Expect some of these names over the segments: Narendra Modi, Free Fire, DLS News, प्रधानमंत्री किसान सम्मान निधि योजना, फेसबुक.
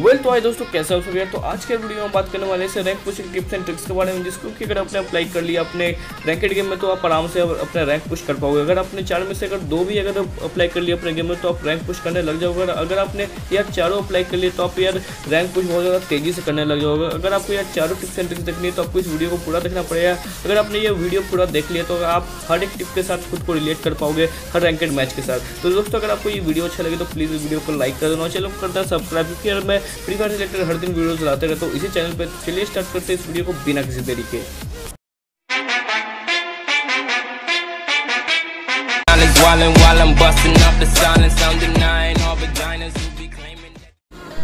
Well तो आए दोस्तों कैसा हो सब यार। तो आज के वीडियो में बात करने वाले हैं rank push tips and tricks के बारे में, जिसको कि अगर आपने अप्लाई कर लिया अपने रैंकेड गेम में तो आप आराम से अपना रैंक पुश कर पाओगे। अगर आपने चार में से अगर दो भी अगर अप्लाई कर लिया अपने गेम में तो आप रैंक पुश करने लग जाओगे। अगर आपने यार चारों अप्लाई कर लिए तो आप यार रैंक पुश बहुत ज़्यादा तेज़ी से करने लग जाओगे। अगर आपको यार चारों टिप्स एंड ट्रिक्स देखनी है तो आपको इस वीडियो को पूरा देखना पड़ेगा। अगर आपने ये वीडियो पूरा देख लिया तो आप हर एक टिप के साथ खुद को रिलेट कर पाओगे, हर रैंकेड मैच के साथ। तो दोस्तों अगर आपको ये वीडियो अच्छा लगे तो प्लीज़ इस वीडियो को लाइक कर देना, चैनल को करना सब्सक्राइब, क्योंकि यार मैं फ्री फायर रिलेटेड हर दिन वीडियो चलाते रहता हूँ इसी चैनल पर। चलिए स्टार्ट करते हैं इस वीडियो को बिना किसी देरी के।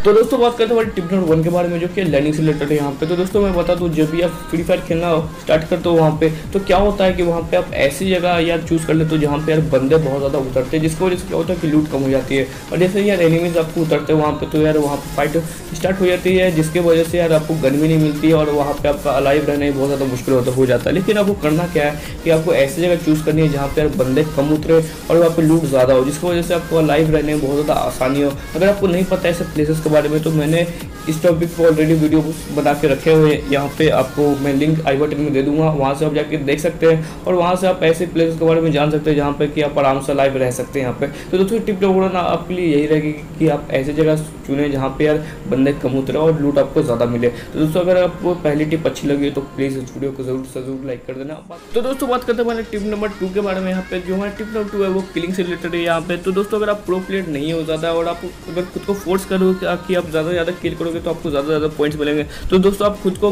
तो दोस्तों बात करते हैं हमारी टिप नंबर 1 के बारे में, जो कि लैंडिंग से रिलेटेड है। यहाँ पे तो दोस्तों मैं बता दूँ, जब भी आप फ्री फायर खेलना स्टार्ट करते हो वहाँ पे तो क्या होता है कि वहाँ पे आप ऐसी जगह यार चूज़ कर लेते हो जहाँ पे यार बंदे बहुत ज़्यादा उतरते हैं, जिसको वजह से क्या होता है कि लूट कम हो जाती है। और जैसे यार एनिमीज आपको उतरते हैं वहाँ पर तो यार वहाँ पर फाइट स्टार्ट हो जाती है, जिसके वजह से यार आपको गन भी नहीं मिलती है और वहाँ पर आपका अलाइव रहना बहुत ज़्यादा मुश्किल होता हो जाता है। लेकिन आपको करना क्या है कि आपको ऐसी जगह चूज़ करनी है जहाँ पर यार बंदे कम उतरे और वहाँ पर लूट ज़्यादा हो, जिसकी वजह से आपको अलाइव रहने में बहुत ज़्यादा आसानी हो। अगर आपको नहीं पता ऐसे प्लेसेस बारे में तो मैंने इस टॉपिक पर ऑलरेडी वीडियो बना के रखे हुए हैं। यहाँ पे आपको मैं लिंक आई बटन में दे दूंगा, वहाँ से आप जाके देख सकते हैं और वहाँ से आप ऐसे प्लेसेस के बारे में जान सकते हैं जहाँ पे कि आप आराम से लाइव रह सकते हैं। यहाँ पे तो दोस्तों टिप नंबर 1 आपके लिए यही रहेगी कि आप ऐसी जगह चुने जहाँ पे यार बंदे कम उतरे और लूट आपको ज़्यादा मिले। तो दोस्तों अगर आपको पहली टिप अच्छी लगी तो प्लीज़ इस वीडियो को ज़रूर लाइक कर देना। तो दोस्तों बात करते हैं हमारे टिप नंबर 2 के बारे में। यहाँ पे जो हमारा टिप नंबर 2 है वो किलिंग से रिलेटेड है। यहाँ पे तो दोस्तों अगर आप प्रो प्लेयर नहीं हो ज़्यादा और आप अगर खुद को फोर्स करोगे कि आप ज़्यादा से ज़्यादा किल करोगे तो आपको ज़्यादा से ज़्यादा पॉइंट्स मिलेंगे। तो दोस्तों आप खुद को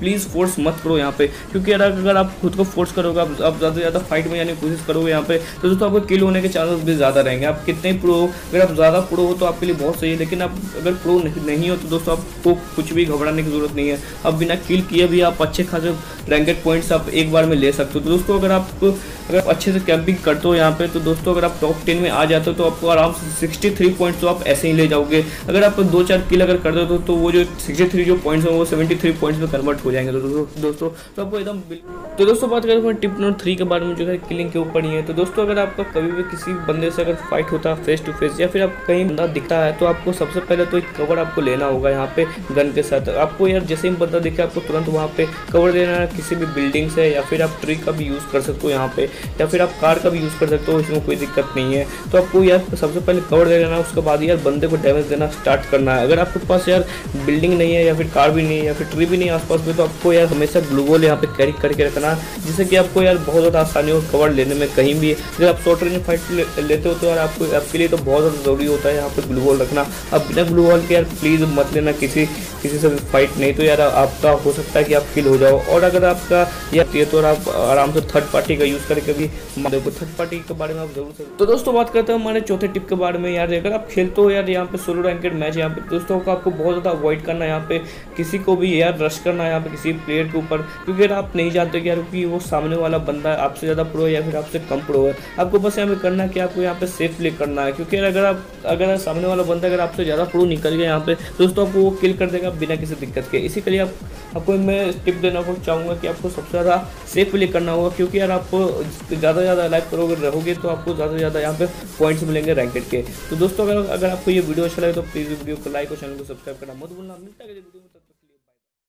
प्लीज़ फोर्स मत करो यहाँ पे, क्योंकि यार अगर आप खुद को फोर्स करोगे, आप ज़्यादा से ज़्यादा फाइट में जाने की कोशिश करोगे यहाँ पे तो दोस्तों आपको किल होने के चांसेस भी ज़्यादा रहेंगे। आप कितने प्रो हो, अगर आप ज़्यादा प्रो हो तो आपके लिए बहुत सही है, लेकिन आप अगर प्रो नहीं हो तो दोस्तों आपको कुछ भी घबराने की ज़रूरत नहीं है। आप बिना किल किए भी आप अच्छे खासे रैंकेड पॉइंट्स आप एक बार में ले सकते हो। तो दोस्तों अगर आप अच्छे से कैंपिंग करते हो यहाँ पर तो दोस्तों अगर आप टॉप 10 में आ जाते हो तो आपको आराम से 63 पॉइंट्स तो आप ऐसे ही ले जाओगे। अगर आप 2-4 किल अगर कर दो तो वो जो 63 जो पॉइंट्स हैं वो 73 पॉइंट्स में कन्वर्ट हो जाएंगे। दोस्तों तो आपको एकदम तो दोस्तों बात करें टिप नंबर 3 के बारे में, जो है किलिंग के ऊपर ही है। तो दोस्तों अगर आपका कभी भी किसी बंदे से अगर फाइट होता है फेस टू फेस या फिर आप कहीं बंदा दिखता है तो आपको सबसे पहले तो एक कवर आपको लेना होगा यहाँ पे गन के साथ। आपको यार जैसे ही बंदा दिखे आपको तुरंत वहाँ पे कवर देना है, किसी भी बिल्डिंग से या फिर आप ट्री का भी यूज़ कर सकते हो यहाँ पे या फिर आप कार का भी यूज़ कर सकते हो, इसमें कोई दिक्कत नहीं है। तो आपको यार सबसे पहले कवर दे लेना है, उसके बाद यार बंदे को डैमेज देना स्टार्ट करना है। अगर आपके पास यार बिल्डिंग नहीं है या फिर कार भी नहीं है या फिर ट्री भी नहीं आसपास में तो आपको यार हमेशा ग्लूबॉल यहाँ पे कैरी करके रखना, जिससे कि आपको यार बहुत ज़्यादा आसानी हो कवर लेने में कहीं भी। अगर आप शॉर्ट रेंज फाइट लेते हो तो यार आपको आपके लिए तो बहुत ज़्यादा ज़रूरी होता है यहाँ पे ग्लूबॉल रखना। आप बिना ग्लूबॉल के यार प्लीज़ मत लेना किसी से फाइट, नहीं तो यार आपका हो सकता है कि आप किल हो जाओ। और अगर आपका यार तो आप आराम से थर्ड पार्टी का यूज़ करके भी देखो, थर्ड पार्टी के बारे में आप जरूर। तो दोस्तों बात करते हैं हमारे चौथे टिप के बारे में। यार अगर आप खेलते हो यार यहाँ पे सोलो रैंकेड मैच यहाँ पे दोस्तों का आपको बहुत ज़्यादा अवॉइड करना है। यहाँ पे किसी को भी यार रश करना है यहाँ पे किसी प्लेयर के ऊपर, क्योंकि यार आप नहीं जानते कि यार कि वो सामने वाला बंदा आपसे ज़्यादा प्रो है या फिर आपसे कम प्रो है। आपको बस यहाँ पे करना है कि आपको यहाँ पे सेफ प्ले करना है, क्योंकि यार अगर सामने वाला बंदा अगर आपसे ज़्यादा प्रो निकल गया यहाँ पे दोस्तों आपको वो किल कर देगा बिना किसी दिक्कत के। इसी के लिए आपको मैं टिप देना चाहूँगा कि आपको सबसे ज़्यादा सेफ प्ले करना होगा, क्योंकि यार आप ज़्यादा से ज़्यादा लाइव करोगे रहोगे तो आपको ज़्यादा से ज़्यादा यहाँ पे पॉइंट्स मिलेंगे रैंकेड के। तो दोस्तों अगर आपको ये वीडियो अच्छा लगे तो प्लीज़ वीडियो को लाइक और चैनल को सब्सक्राइब करना मत भूलना।